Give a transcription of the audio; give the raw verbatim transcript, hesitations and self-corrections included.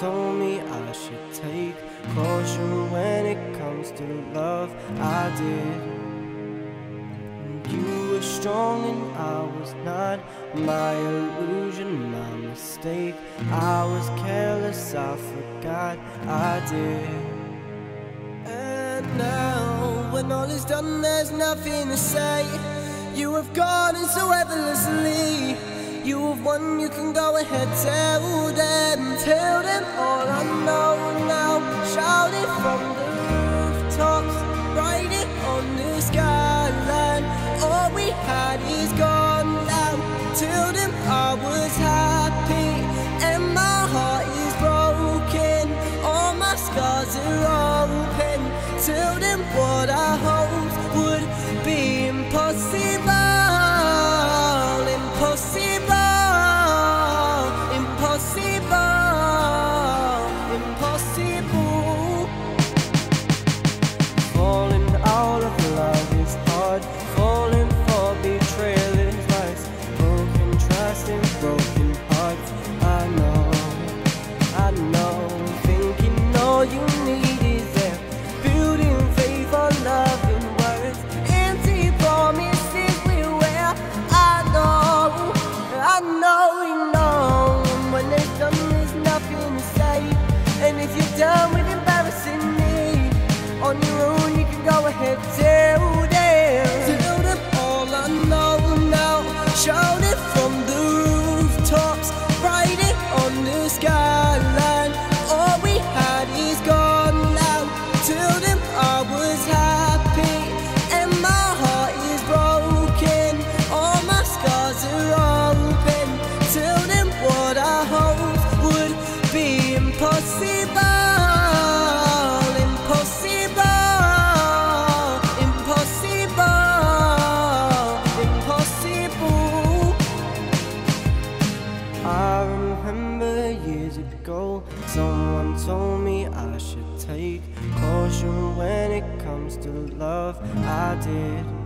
told me I should take caution when it comes to love. I did. You were strong and I was not. My illusion, my mistake. I was careless, I forgot. I did. And now, when all is done, there's nothing to say. You have gone in so effortlessly. You have won, you can go ahead, tell them, tell them all I know now. Shout it from the rooftops, write it on the skyline. All we had is gone now. Tell them I was happy and my heart is broken. All my scars are open. Tell them what I hoped would be impossible, impossible. Someone told me I should take caution when it comes to love. I did.